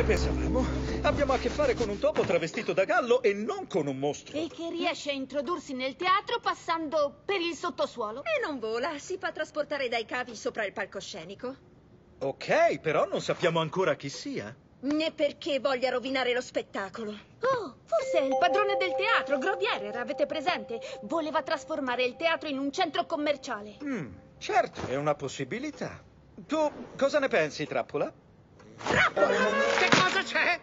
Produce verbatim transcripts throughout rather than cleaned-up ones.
Come pensavamo, abbiamo a che fare con un topo travestito da gallo e non con un mostro. E che riesce a introdursi nel teatro passando per il sottosuolo. E non vola, si fa trasportare dai cavi sopra il palcoscenico. Ok, però non sappiamo ancora chi sia. Né perché voglia rovinare lo spettacolo. Oh, forse è il padrone del teatro, Grobier, eravate presente? Voleva trasformare il teatro in un centro commerciale. Mm, certo, è una possibilità. Tu cosa ne pensi, Trappola? Trappola! Che cosa c'è?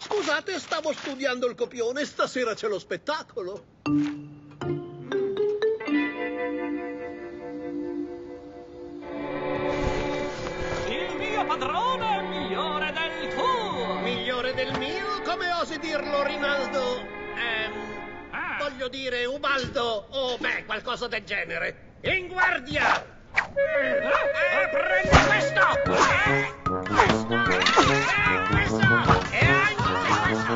Scusate, stavo studiando il copione, stasera c'è lo spettacolo. Il mio padrone è migliore del tuo! Migliore del mio? Come osi dirlo, Rinaldo? Ehm, ah. Voglio dire Ubaldo o beh, qualcosa del genere. In guardia! Eh, prendi questo! Eh, questo! Eh, questo! E anche questo!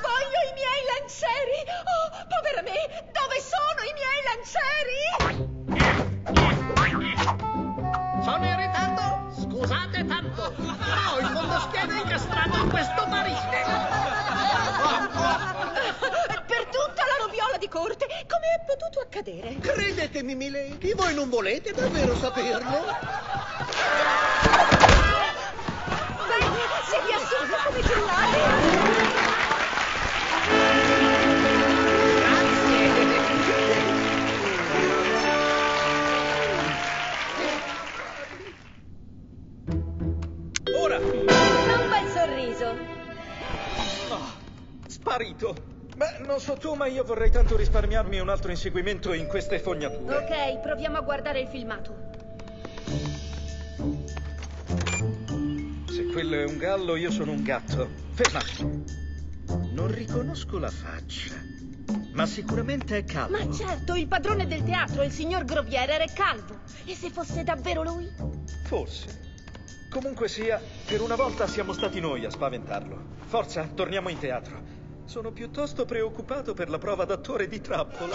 Voglio i miei lancieri! Oh, povera me! Dove sono i miei lancieri? Sono in ritardo? Scusate tanto! Però ho il fondoschiena incastrato in questo barile! Per tutta la roviola di corte! Come è potuto accadere? Credetemi, Milady, voi non volete davvero saperlo? Beh, se vi assurdo come giornali! Grazie! Ora! Un bel sorriso! Oh, sparito! Beh, non so tu, ma io vorrei tanto risparmiarmi un altro inseguimento in queste fognature. Ok, proviamo a guardare il filmato. Se quello è un gallo, io sono un gatto. Fermato. Non riconosco la faccia, ma sicuramente è calvo. Ma certo, il padrone del teatro, il signor Grobier, era calvo. E se fosse davvero lui? Forse. Comunque sia, per una volta siamo stati noi a spaventarlo. Forza, torniamo in teatro. Sono piuttosto preoccupato per la prova d'attore di Trappola.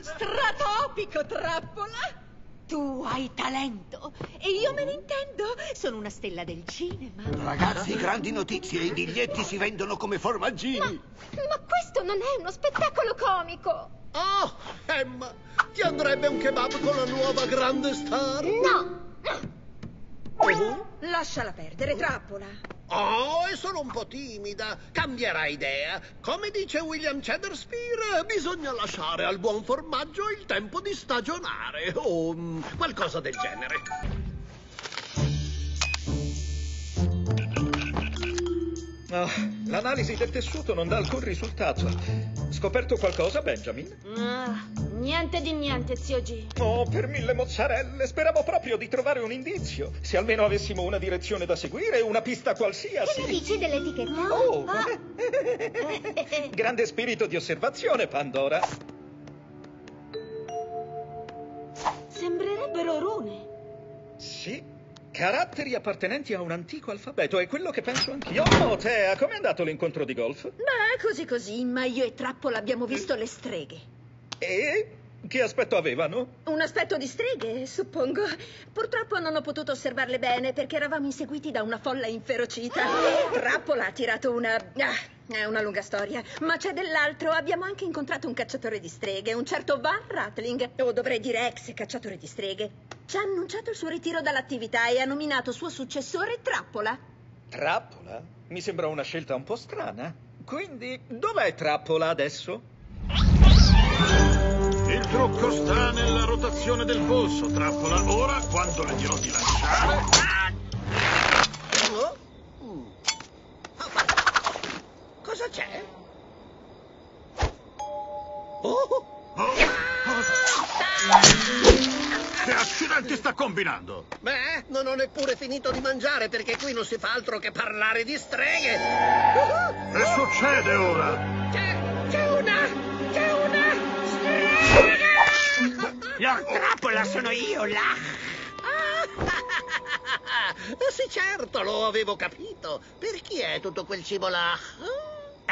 Stratopico, Trappola! Tu hai talento e io me ne intendo. Sono una stella del cinema. Ragazzi, grandi notizie. I biglietti si vendono come formaggini. Ma, ma questo non è uno spettacolo comico. Oh, Emma, ti andrebbe un kebab con la nuova grande star? No! Uh-huh. Lasciala perdere, Trappola. Oh, è solo un po' timida. Cambierà idea. Come dice William Chederspear, bisogna lasciare al buon formaggio il tempo di stagionare o um, qualcosa del genere. Oh, l'analisi del tessuto non dà alcun risultato. Scoperto qualcosa, Benjamin? Ah. Niente di niente, zio G. Oh, per mille mozzarelle, speravo proprio di trovare un indizio. Se almeno avessimo una direzione da seguire, una pista qualsiasi. Che ne dici dell'etichetta? Oh! oh. Grande spirito di osservazione, Pandora. Sembrerebbero rune. Sì, caratteri appartenenti a un antico alfabeto, è quello che penso anch'io. Oh, Tea, com'è andato l'incontro di golf? Beh, così così, ma io e Trappola abbiamo visto le streghe. E che aspetto avevano? Un aspetto di streghe, suppongo. Purtroppo non ho potuto osservarle bene perché eravamo inseguiti da una folla inferocita. Trappola ha tirato una... Ah, è una lunga storia. Ma c'è dell'altro. Abbiamo anche incontrato un cacciatore di streghe, un certo Van Rattling, o dovrei dire ex cacciatore di streghe. Ci ha annunciato il suo ritiro dall'attività e ha nominato suo successore Trappola. Trappola? Mi sembra una scelta un po' strana. Quindi, dov'è Trappola adesso? Il trucco sta nella rotazione del polso, Trappola. Ora, quando le dirò di lasciare... Oh? Mm. Oh, ma... Cosa c'è? Oh! oh. oh. Ah. Che accidenti sta combinando? Beh, non ho neppure finito di mangiare, perché qui non si fa altro che parlare di streghe. Uh-huh. Che succede ora? C'è, c'è una... Lord Trappola, sono io, là! Ah, sì, certo, lo avevo capito. Per chi è tutto quel cibo là?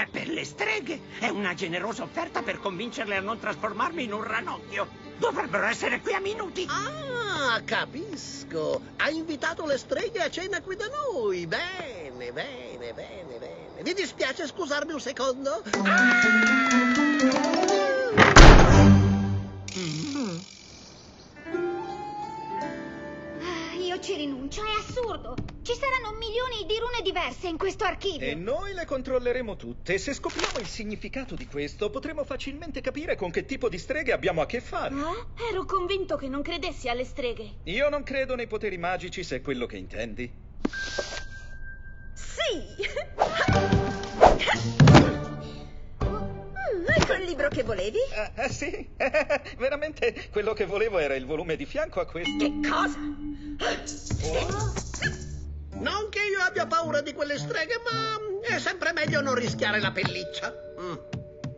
E per le streghe è una generosa offerta per convincerle a non trasformarmi in un ranocchio. Dovrebbero essere qui a minuti. Ah, capisco. Ha invitato le streghe a cena qui da noi. Bene, bene, bene, bene. Mi dispiace scusarmi un secondo. Ah, io ci rinuncio, è assurdo. Ci saranno milioni di rune diverse in questo archivio. E noi le controlleremo tutte. Se scopriamo il significato di questo, potremo facilmente capire con che tipo di streghe abbiamo a che fare. Eh? Ero convinto che non credessi alle streghe. Io non credo nei poteri magici, se è quello che intendi. Sì! Ecco il libro che volevi. Ah, ah sì? Veramente, quello che volevo era il volume di fianco a questo. Che cosa? Oh. Non che io abbia paura di quelle streghe, ma è sempre meglio non rischiare la pelliccia. Mm.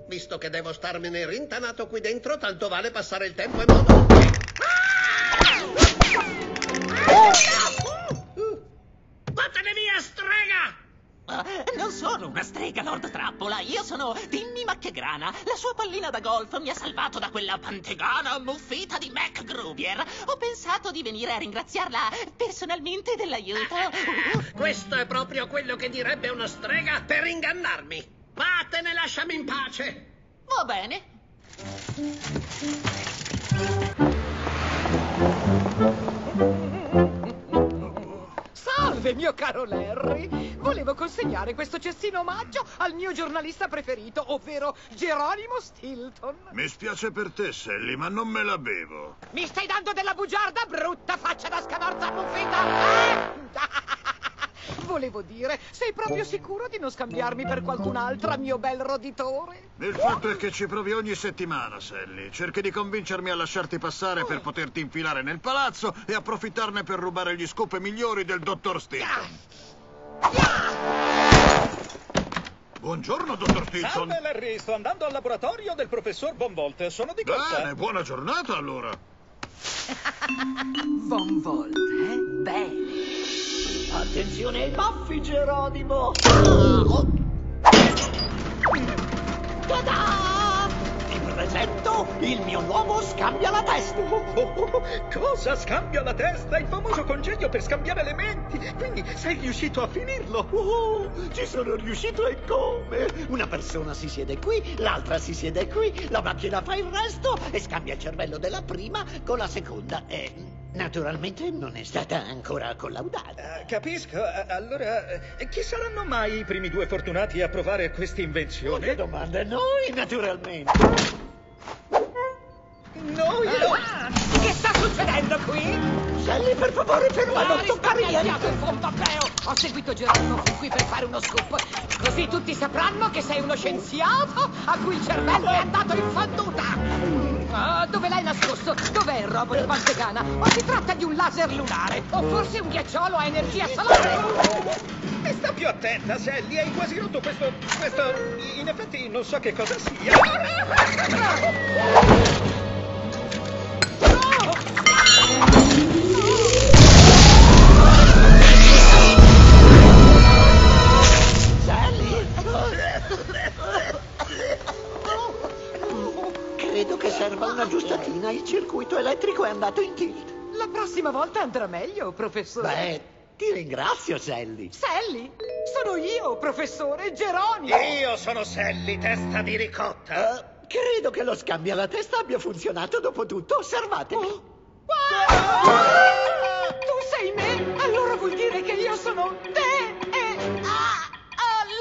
Visto che devo starmene rintanato qui dentro, tanto vale passare il tempo in modo... Vattene via, strega! Uh, non sono una strega, Lord Trappola. Io sono Timmy McGrana. La sua pallina da golf mi ha salvato da quella pantegana ammuffita di Mac Grobier. Ho pensato di venire a ringraziarla personalmente dell'aiuto. Ah, questo è proprio quello che direbbe una strega per ingannarmi. Vattene, lasciami in pace. Va bene. Salve, mio caro Larry. Volevo consegnare questo cestino omaggio al mio giornalista preferito, ovvero Geronimo Stilton. Mi spiace per te, Sally, ma non me la bevo. Mi stai dando della bugiarda, brutta faccia da scanorza ammuffita! Eh? Volevo dire, sei proprio sicuro di non scambiarmi per qualcun'altra, mio bel roditore? Il fatto è che ci provi ogni settimana, Sally. Cerchi di convincermi a lasciarti passare per poterti infilare nel palazzo e approfittarne per rubare gli scoop migliori del dottor Stilton. Buongiorno, dottor Stilton. Salve, Larry. Sto andando al laboratorio del professor Von Volt. Sono di corsa. Bene, buona giornata, allora. Von Volt, eh? Bene. Attenzione ai baffi, Geronimo. Oh. Ta-da! Ti presento il mio uomo scambia la testa. Oh, oh, oh. Cosa scambia la testa? Il famoso congegno per scambiare le menti. Quindi sei riuscito a finirlo? Oh, ci sono riuscito e come? Una persona si siede qui, l'altra si siede qui, la macchina fa il resto e scambia il cervello della prima con la seconda e... naturalmente non è stata ancora collaudata. Uh, capisco, uh, allora uh, chi saranno mai i primi due fortunati a provare questa invenzione? Che domanda? Noi, naturalmente. Noi? Ah, no. Che sta succedendo qui? Sally, per favore, ferma, non toccare niente. Ho seguito Geronimo fin qui per fare uno scoop, così tutti sapranno che sei uno scienziato a cui il cervello è andato in fonduta. Oh, dove l'hai nascosto? Dov'è il robo di Pantegana? O si tratta di un laser lunare? O forse un ghiacciolo a energia solare? E sta più attenta, Sally, hai quasi rotto questo... questo... in effetti non so che cosa sia. Una giustatina, il circuito elettrico è andato in tilt. La prossima volta andrà meglio, professore. Beh, ti ringrazio, Sally. Sally? Sono io, professore Geronimo. Io sono Sally, testa di ricotta. Uh, credo che lo scambio alla testa abbia funzionato dopo tutto. Osservatemi. Oh. Wow! Ah! Tu sei me? Allora vuol dire che io sono te e... Ah!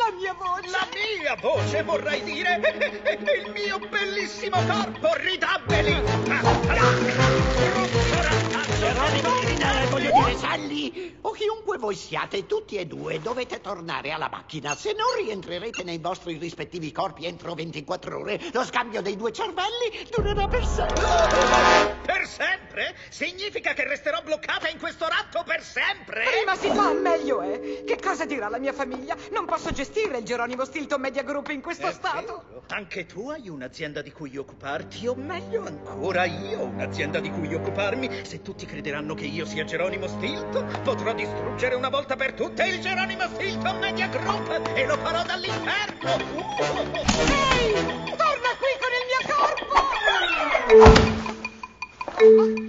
La mia voce! La mia voce, vorrai dire? E il mio bellissimo corpo, ridabbeli! Geronimo, Rinaldo, voglio dire, Sally, o chiunque voi siate, tutti e due, dovete tornare alla macchina. Se non rientrerete nei vostri rispettivi corpi entro ventiquattro ore, lo scambio dei due cervelli durerà per sempre. Per sempre? Significa che resterò bloccata in questo ratto per sempre? Prima si fa, meglio è. Eh? Che cosa dirà la mia famiglia? Non posso gestire il Geronimo Stilton Media Group in questo è stato. Vero. Anche tu hai un'azienda di cui occuparti, o meglio ancora io ho un'azienda di cui occuparmi. Se tutti crederanno che io sia Geronimo Stilton, potrò distruggere una volta per tutte il Geronimo Stilton Media Group e lo farò dall'inferno! Ehi! Torna qui con il mio corpo!